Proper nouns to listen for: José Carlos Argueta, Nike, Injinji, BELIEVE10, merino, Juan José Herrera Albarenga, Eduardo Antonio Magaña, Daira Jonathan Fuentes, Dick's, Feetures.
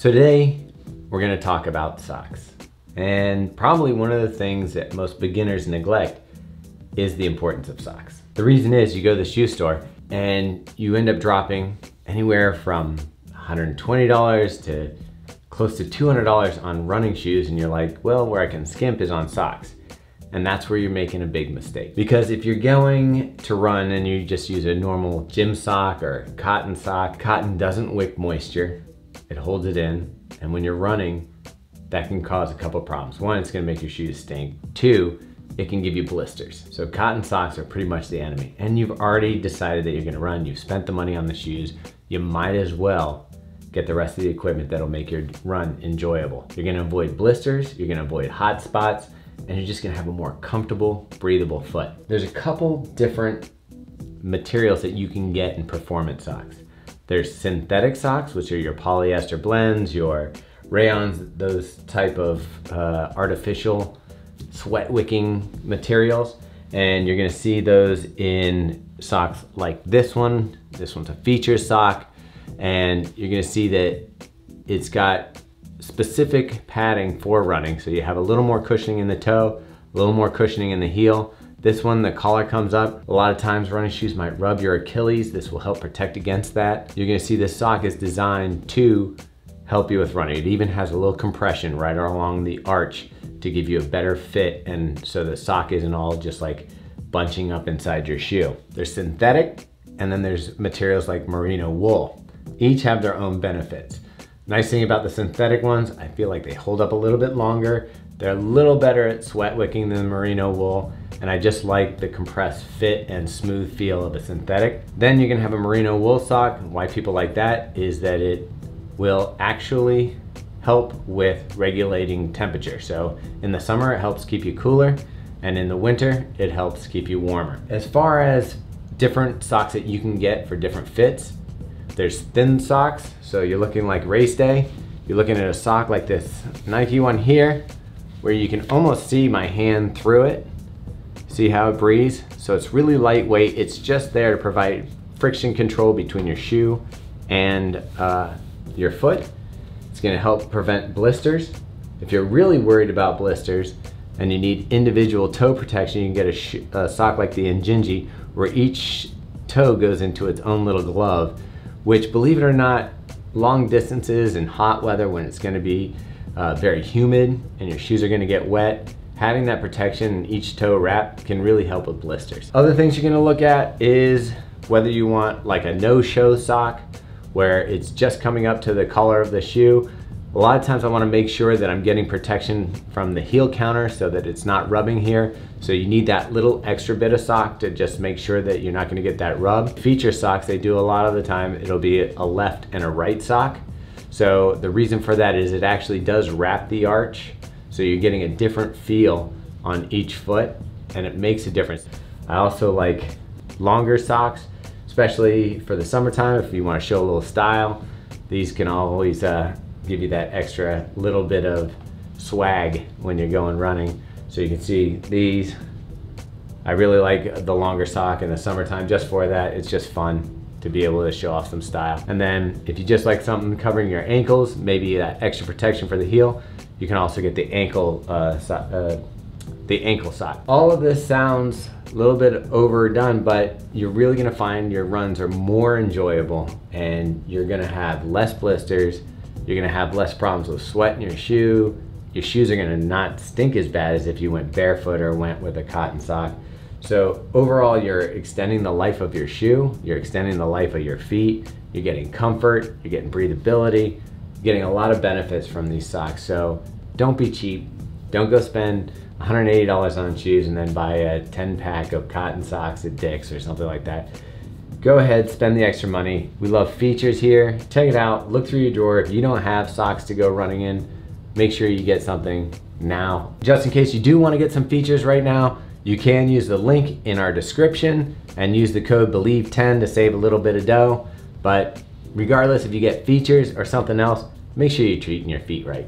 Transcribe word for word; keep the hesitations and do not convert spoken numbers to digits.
So today we're gonna talk about socks. And probably one of the things that most beginners neglect is the importance of socks. The reason is you go to the shoe store and you end up dropping anywhere from one hundred twenty dollars to close to two hundred dollars on running shoes, and you're like, well, where I can skimp is on socks. And that's where you're making a big mistake. Because if you're going to run and you just use a normal gym sock or cotton sock, cotton doesn't wick moisture, it holds it in. And when you're running, that can cause a couple problems. One, it's gonna make your shoes stink. Two, it can give you blisters. So cotton socks are pretty much the enemy. And you've already decided that you're gonna run, you've spent the money on the shoes, you might as well get the rest of the equipment that'll make your run enjoyable. You're gonna avoid blisters, you're gonna avoid hot spots, and you're just gonna have a more comfortable, breathable foot. There's a couple different materials that you can get in performance socks. There's synthetic socks, which are your polyester blends, your rayons, those type of uh, artificial sweat wicking materials. And you're gonna see those in socks like this one. This one's a Feetures sock. And you're gonna see that it's got specific padding for running. So you have a little more cushioning in the toe, a little more cushioning in the heel. This one, the collar comes up. A lot of times running shoes might rub your Achilles. This will help protect against that. You're gonna see this sock is designed to help you with running. It even has a little compression right along the arch to give you a better fit, and so the sock isn't all just like bunching up inside your shoe. There's synthetic, and then there's materials like merino wool. Each have their own benefits. Nice thing about the synthetic ones, I feel like they hold up a little bit longer. They're a little better at sweat wicking than merino wool, and I just like the compressed fit and smooth feel of a synthetic. Then you're gonna have a merino wool sock. Why people like that is that it will actually help with regulating temperature. So in the summer, it helps keep you cooler, and in the winter, it helps keep you warmer. As far as different socks that you can get for different fits, there's thin socks, so you're looking like race day. You're looking at a sock like this Nike one here, where you can almost see my hand through it. See how it breathes? So it's really lightweight. It's just there to provide friction control between your shoe and uh, your foot. It's gonna help prevent blisters. If you're really worried about blisters and you need individual toe protection, you can get a, sh a sock like the Injinji, where each toe goes into its own little glove, which, believe it or not, long distances and hot weather, when it's gonna be uh, very humid and your shoes are gonna get wet, having that protection in each toe wrap can really help with blisters. Other things you're gonna look at is whether you want like a no-show sock, where it's just coming up to the collar of the shoe. A lot of times I wanna make sure that I'm getting protection from the heel counter so that it's not rubbing here. So you need that little extra bit of sock to just make sure that you're not gonna get that rub. Feature socks, they do a lot of the time, it'll be a left and a right sock. So the reason for that is it actually does wrap the arch. So you're getting a different feel on each foot, and it makes a difference. I also like longer socks, especially for the summertime. If you wanna show a little style, these can always, uh, give you that extra little bit of swag when you're going running. So you can see these. I really like the longer sock in the summertime just for that. It's just fun to be able to show off some style. And then if you just like something covering your ankles, maybe that extra protection for the heel, you can also get the ankle, uh, so, uh, the ankle sock. All of this sounds a little bit overdone, but you're really gonna find your runs are more enjoyable, and you're gonna have less blisters. You're gonna have less problems with sweat in your shoe. Your shoes are gonna not stink as bad as if you went barefoot or went with a cotton sock. So overall, you're extending the life of your shoe, you're extending the life of your feet, you're getting comfort, you're getting breathability, you're getting a lot of benefits from these socks. So don't be cheap. Don't go spend one hundred eighty dollars on shoes and then buy a ten pack of cotton socks at Dick's or something like that. Go ahead, spend the extra money. We love Features here. Check it out, look through your drawer. If you don't have socks to go running in, make sure you get something now. Just in case you do want to get some Features right now, you can use the link in our description and use the code believe ten to save a little bit of dough. But regardless, if you get Features or something else, make sure you're treating your feet right.